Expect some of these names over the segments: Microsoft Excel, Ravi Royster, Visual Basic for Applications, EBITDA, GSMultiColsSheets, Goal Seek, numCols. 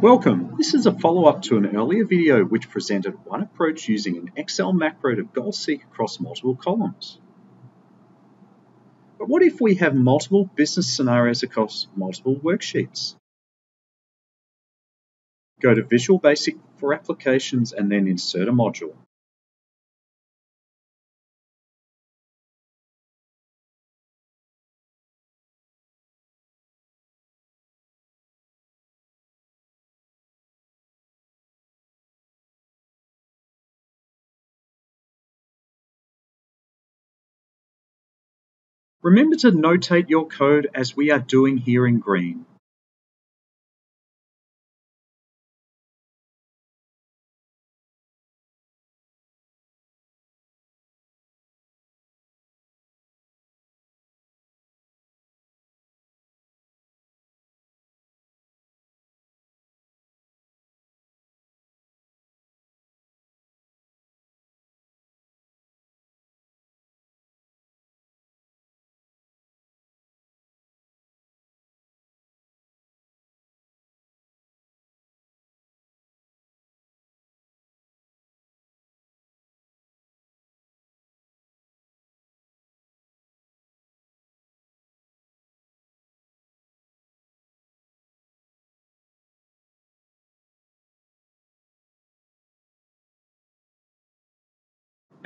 Welcome! This is a follow-up to an earlier video which presented one approach using an Excel macro to goal seek across multiple columns. But what if we have multiple business scenarios across multiple worksheets? Go to Visual Basic for Applications and then insert a module. Remember to notate your code as we are doing here in green.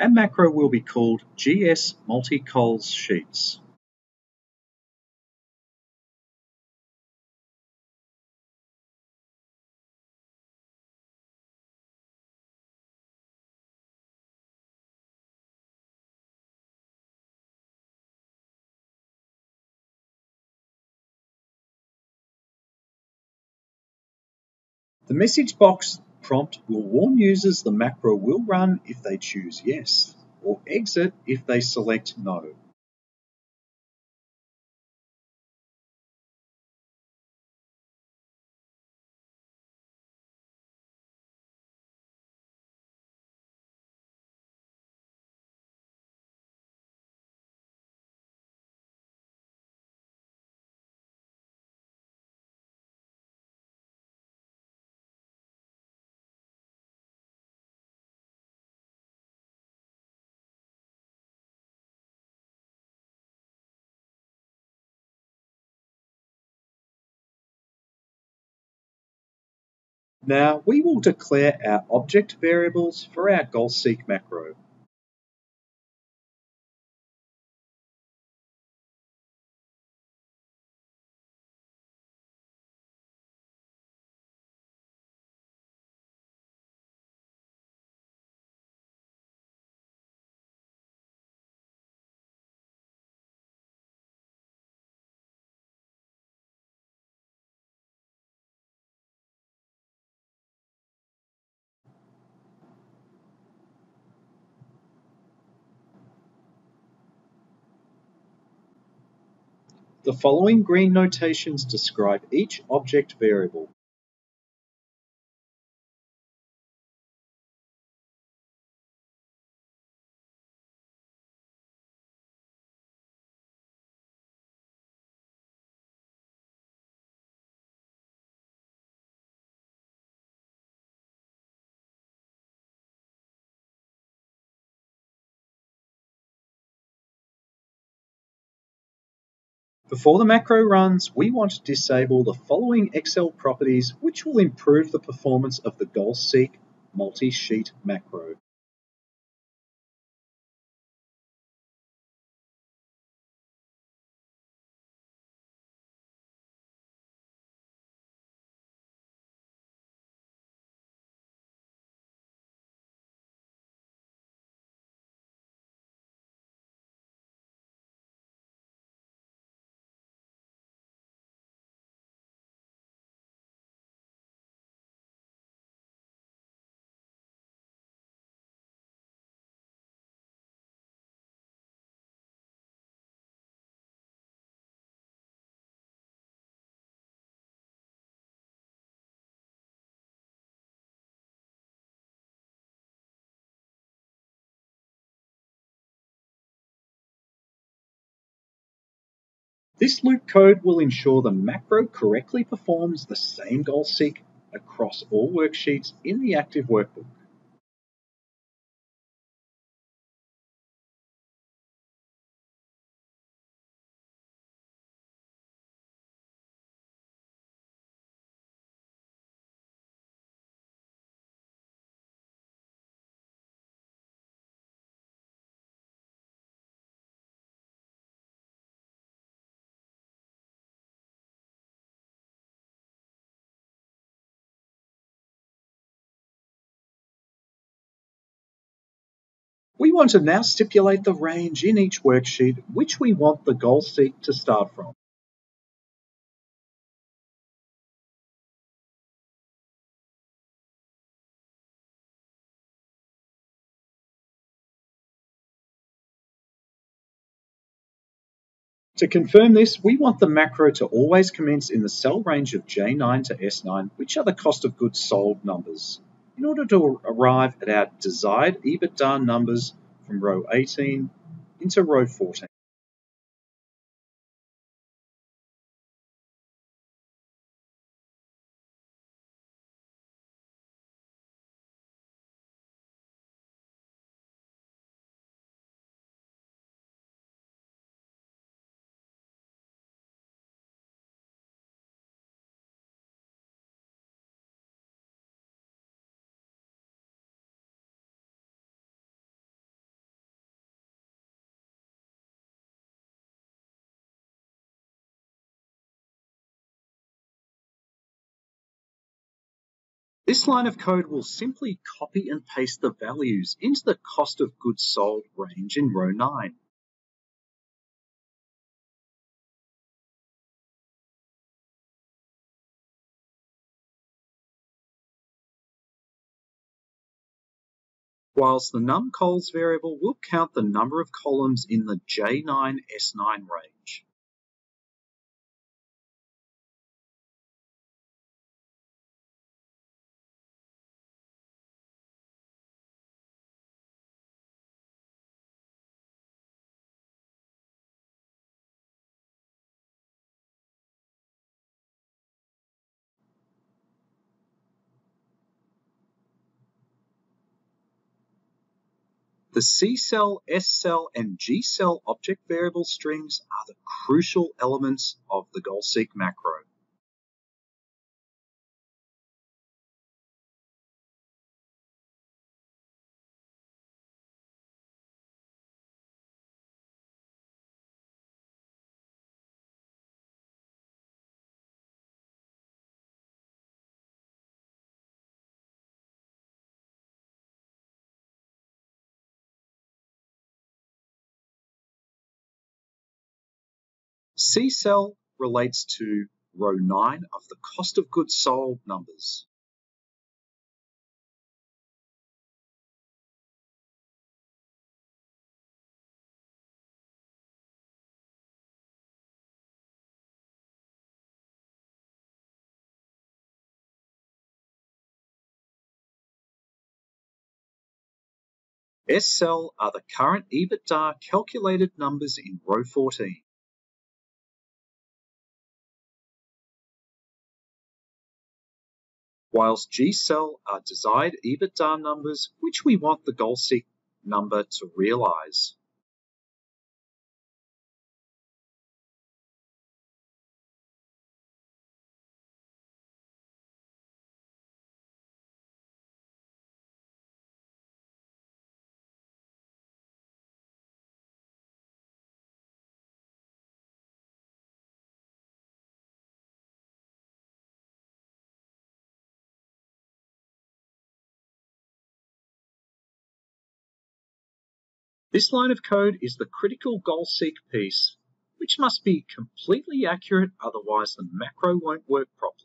Our macro will be called GSMultiColsSheets. The message box prompt will warn users the macro will run if they choose yes, or exit if they select no. Now, we will declare our object variables for our Goal Seek macro. The following green notations describe each object variable. Before the macro runs, we want to disable the following Excel properties which will improve the performance of the Goal Seek multi-sheet macro. This loop code will ensure the macro correctly performs the same Goal Seek across all worksheets in the active workbook. We want to now stipulate the range in each worksheet which we want the Goal Seek to start from. To confirm this, we want the macro to always commence in the cell range of J9 to S9, which are the cost of goods sold numbers, in order to arrive at our desired EBITDA numbers from row 18 into row 14. This line of code will simply copy and paste the values into the cost of goods sold range in row 9. Whilst the numCols variable will count the number of columns in the J9-S9 range. The C cell, S cell, and G cell object variable strings are the crucial elements of the Goal Seek macro. C cell relates to row 9 of the cost of goods sold numbers. S cell are the current EBITDA calculated numbers in row 14. Whilst G cell are desired EBITDA numbers which we want the Goal Seek number to realise. This line of code is the critical Goal Seek piece, which must be completely accurate, otherwise the macro won't work properly.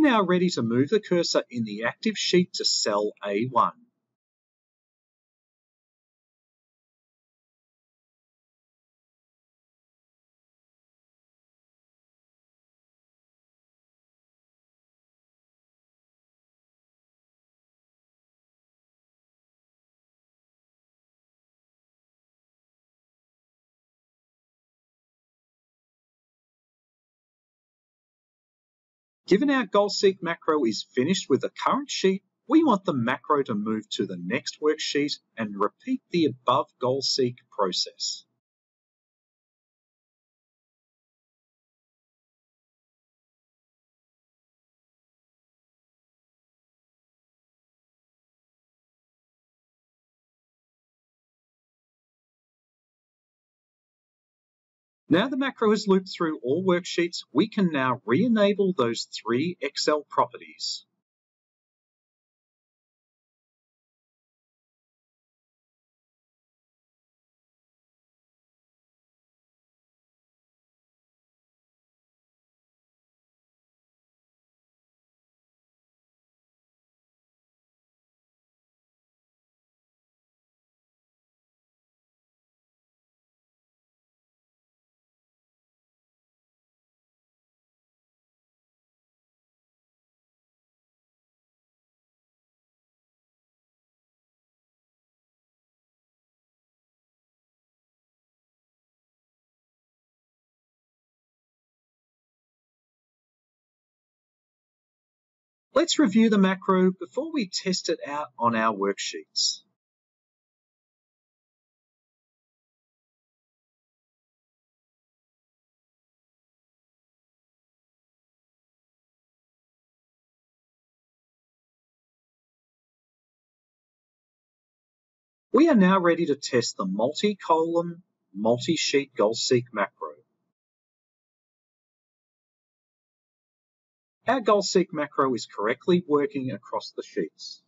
we are now ready to move the cursor in the active sheet to cell A1. Given our Goal Seek macro is finished with the current sheet, we want the macro to move to the next worksheet and repeat the above Goal Seek process. Now the macro has looped through all worksheets, we can now re-enable those three Excel properties. Let's review the macro before we test it out on our worksheets. We are now ready to test the multi-column, multi-sheet Goal Seek macro. Our Goal Seek macro is correctly working across the sheets.